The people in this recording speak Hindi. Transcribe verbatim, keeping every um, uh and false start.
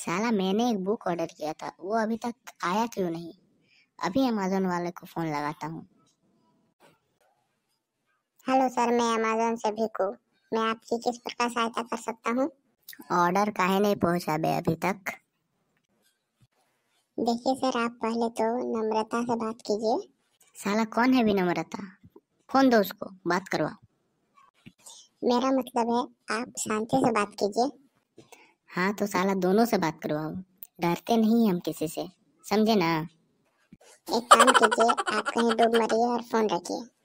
साला मैंने एक बुक ऑर्डर किया था, वो अभी तक आया क्यों नहीं? अभी अमेज़ॉन वाले को फ़ोन लगाता हूँ। हेलो सर, मैं अमेज़ॉन से भीकू, मैं आपकी किस प्रकार सहायता कर सकता हूँ? ऑर्डर काहे नहीं पहुँचा बे अभी तक? देखिए सर, आप पहले तो नम्रता से बात कीजिए। साला कौन है भी नम्रता? फोन दो उसको, बात करवाओ। मेरा मतलब है आप शांति से बात कीजिए। हाँ तो साला दोनों से बात करवाओ, डरते नहीं हम किसी से, समझे ना? एक काम कीजिए, आप कहीं डूब मरिए और फोन रखिए।